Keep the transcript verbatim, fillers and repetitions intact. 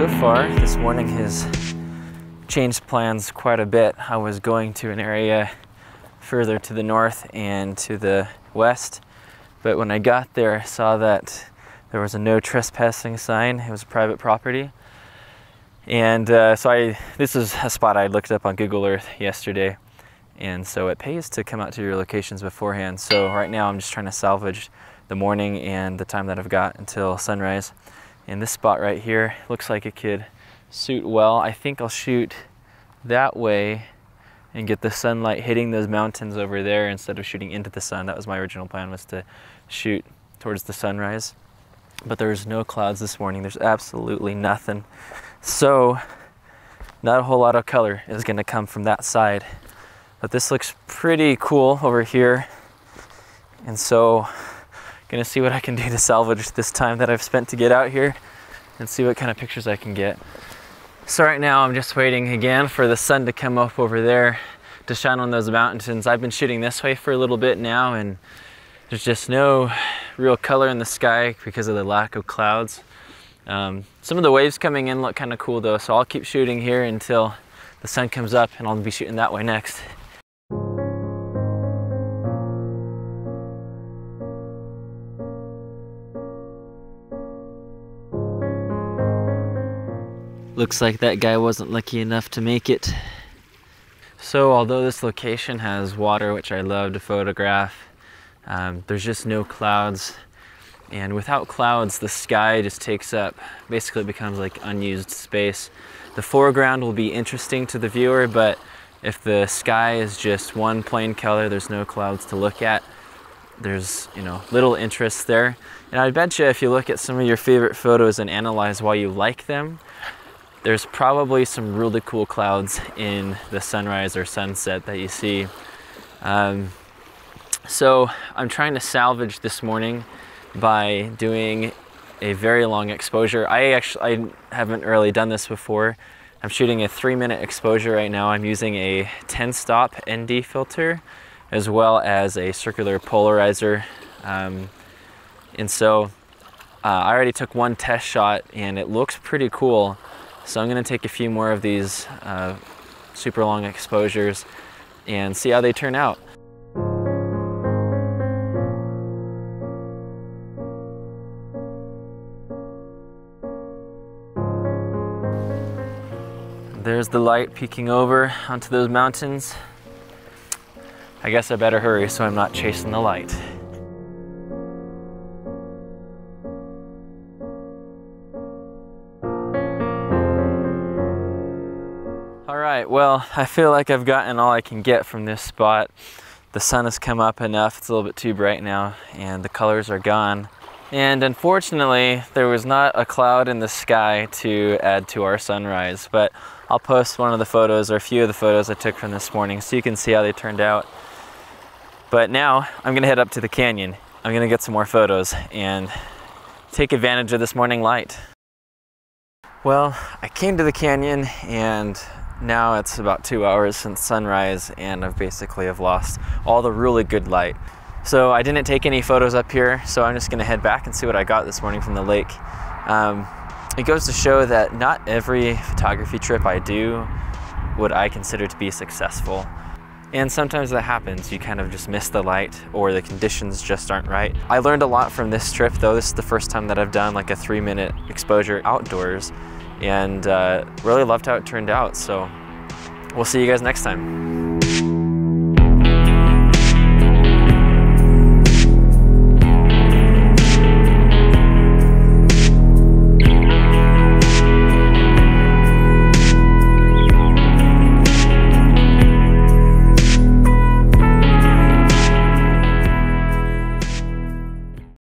So far this morning has changed plans quite a bit. I was going to an area further to the north and to the west, but when I got there I saw that there was a no trespassing sign. It was private property. And uh, so I, this is a spot I looked up on Google Earth yesterday, and so it pays to come out to your locations beforehand. So right now I'm just trying to salvage the morning and the time that I've got until sunrise. And this spot right here looks like it could suit well. I think I'll shoot that way and get the sunlight hitting those mountains over there instead of shooting into the sun. That was my original plan, was to shoot towards the sunrise. But there's no clouds this morning. There's absolutely nothing. So not a whole lot of color is gonna come from that side. But this looks pretty cool over here. And so gonna see what I can do to salvage this time that I've spent to get out here and see what kind of pictures I can get. So right now I'm just waiting again for the sun to come up over there to shine on those mountains. I've been shooting this way for a little bit now, and there's just no real color in the sky because of the lack of clouds. Um, some of the waves coming in look kind of cool though, so I'll keep shooting here until the sun comes up, and I'll be shooting that way next. Looks like that guy wasn't lucky enough to make it. So although this location has water, which I love to photograph, um, there's just no clouds. And without clouds, the sky just takes up, basically it becomes like unused space. The foreground will be interesting to the viewer, but if the sky is just one plain color, there's no clouds to look at. There's, you know, little interest there. And I bet you if you look at some of your favorite photos and analyze why you like them, there's probably some really cool clouds in the sunrise or sunset that you see. Um, so I'm trying to salvage this morning by doing a very long exposure. I actually I haven't really done this before. I'm shooting a three minute exposure right now. I'm using a ten stop N D filter as well as a circular polarizer. Um, and so uh, I already took one test shot and it looks pretty cool. So I'm gonna take a few more of these uh, super long exposures and see how they turn out. There's the light peeking over onto those mountains. I guess I better hurry so I'm not chasing the light. All right, well, I feel like I've gotten all I can get from this spot. The sun has come up enough, it's a little bit too bright now, and the colors are gone. And unfortunately, there was not a cloud in the sky to add to our sunrise, but I'll post one of the photos or a few of the photos I took from this morning so you can see how they turned out. But now I'm gonna head up to the canyon. I'm gonna get some more photos and take advantage of this morning light. Well, I came to the canyon, and now it's about two hours since sunrise, and I've basically have lost all the really good light. So I didn't take any photos up here, so I'm just gonna head back and see what I got this morning from the lake. Um, it goes to show that not every photography trip I do would I consider to be successful. And sometimes that happens, you kind of just miss the light or the conditions just aren't right. I learned a lot from this trip though. This is the first time that I've done like a three minute exposure outdoors, and uh, really loved how it turned out. So we'll see you guys next time.